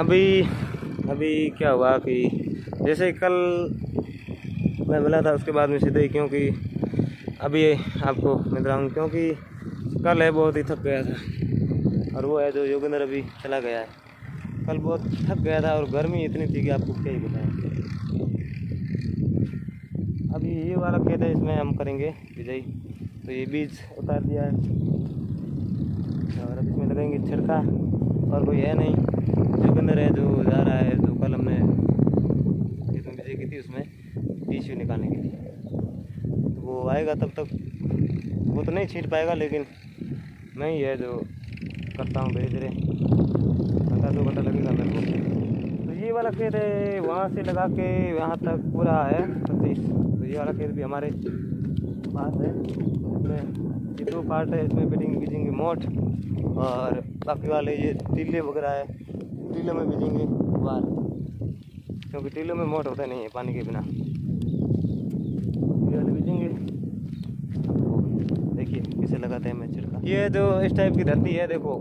अभी क्या हुआ कि जैसे कल मैं मिला था उसके बाद में सीधे, क्योंकि अभी आपको मिल रहा हूँ क्योंकि कल है बहुत ही थक गया था, और वो है जो योगेंद्र अभी चला गया है। कल बहुत थक गया था और गर्मी इतनी थी कि आपको क्या ही बताएं। अभी ये वाला खेत है, इसमें हम करेंगे बिजाई, तो ये बीज उतार दिया है और अब इसमें लगेंगे छिड़का। और कोई है नहीं, जोगिंदर है जो जा रहा है, जो कल हमने खेतों में बिजाई की थी उसमें पीछे निकालने के लिए, तो वो आएगा तब तक वो तो नहीं छीट पाएगा, लेकिन मैं ही है जो करता हूँ धीरे धीरे, घंटा दो घंटा लगेगा मेरे को। तो ये वाला खेत है वहाँ से लगा के यहाँ तक पूरा है 25, तो ये वाला खेत भी हमारे पास है। इसमें ये दो पार्ट है, इसमें बीजेंगे मोठ और बाकी वाले ये टीले वगैरह है, टीलों में बीजेंगे ग्वार, क्योंकि टीलों में मोठ होता नहीं है पानी के बिना। ये वाले बीजेंगे, देखिए किसे लगाते हैं मैं छिड़का। ये जो इस टाइप की धरती है, देखो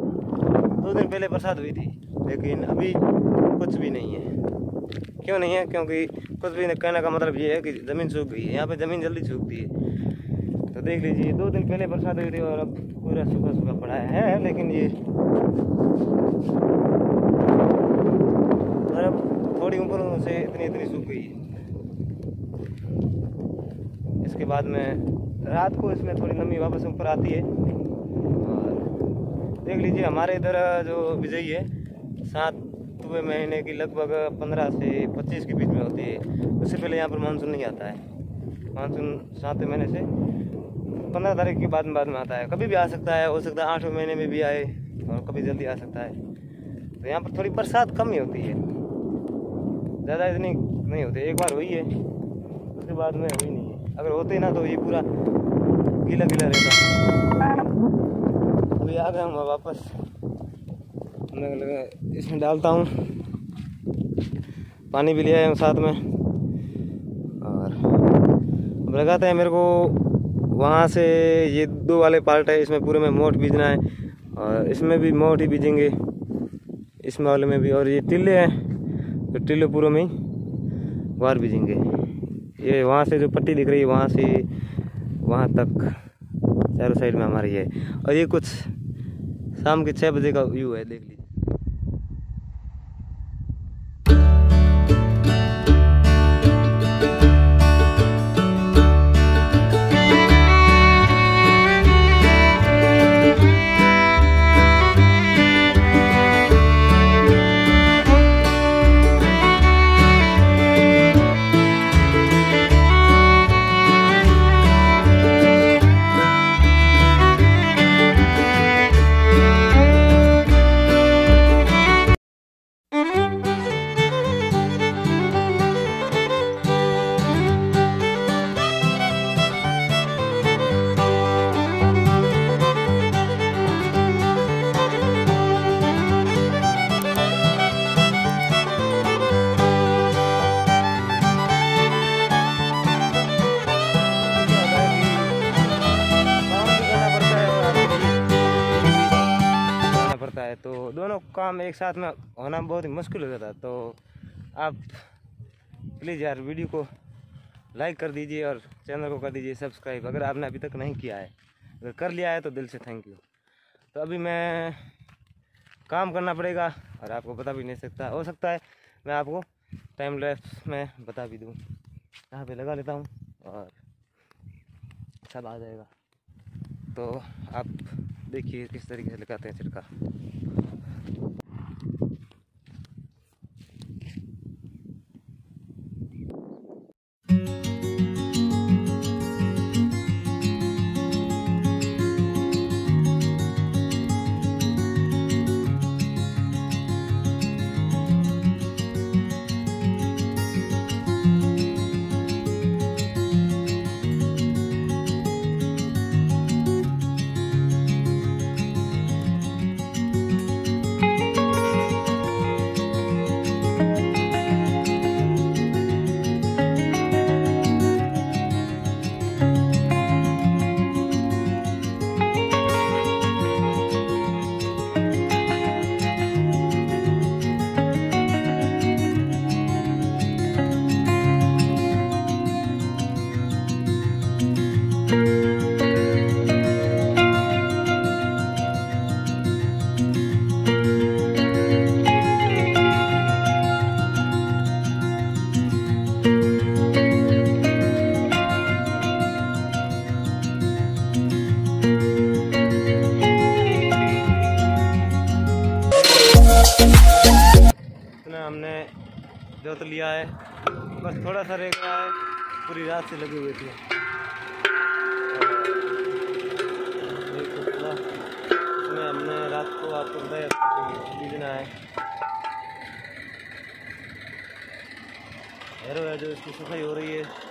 2 दिन पहले बरसात हुई थी, लेकिन अभी कुछ भी नहीं है। क्यों नहीं है? क्योंकि कुछ भी कहने का मतलब ये है कि ज़मीन सूख गई है, यहाँ पे ज़मीन जल्दी सूखती है। तो देख लीजिए 2 दिन पहले बरसात हुई थी और अब पूरा सूखा सूखा पड़ा है, लेकिन ये और अब थोड़ी ऊपर से इतनी सूख गई है। इसके बाद में रात को इसमें थोड़ी नमी वापस ऊपर आती है। और देख लीजिए हमारे इधर जो बिजाई है 7वें महीने की लगभग 15 से 25 के बीच में होती है, उससे पहले यहाँ पर मानसून नहीं आता है। मानसून 7वें महीने से 15 तारीख के बाद में आता है, कभी भी आ सकता है, हो सकता है 8वें महीने में भी आए और कभी जल्दी आ सकता है। तो यहाँ पर थोड़ी बरसात कम ही होती है, ज़्यादा इतनी नहीं होती। एक बार हुई है, उसके बाद में हुई नहीं है। अगर होती ना तो ये पूरा गीला गीला रहता। अभी आ गए हम वापस, मैं इसमें डालता हूँ, पानी भी ले आए हम साथ में। और अब लगाते हैं, मेरे को वहाँ से ये 2 वाले पार्ट है, इसमें पूरे में मोठ बीजना है और इसमें भी मोठ ही बीजेंगे, इसमें वाले में भी। और ये टिल्ले हैं, तो टिल्ले पूरे में ही ग्वार बीजेंगे। ये वहाँ से जो पट्टी दिख रही है वहाँ से वहाँ तक चारों साइड में हमारी है। और ये कुछ शाम के 6 बजे का व्यू है, देख लीजिए। तो दोनों काम एक साथ में होना बहुत ही मुश्किल हो जाता। तो आप प्लीज़ यार वीडियो को लाइक कर दीजिए और चैनल को कर दीजिए सब्सक्राइब, अगर आपने अभी तक नहीं किया है। अगर कर लिया है तो दिल से थैंक यू। तो अभी मैं काम करना पड़ेगा और आपको बता भी नहीं सकता, हो सकता है मैं आपको टाइम लैप्स में बता भी दूँ। यहाँ पे लगा लेता हूँ और सब आ जाएगा। तो आप देखिए किस तरीके से लगाते हैं छिड़का। हमने जो तो लिया है, बस थोड़ा सा रह गया है। पूरी रात से लगे हुए थे। इसमें हमने रात को आपको देना है, हेरो है जो इसकी सफाई हो रही है।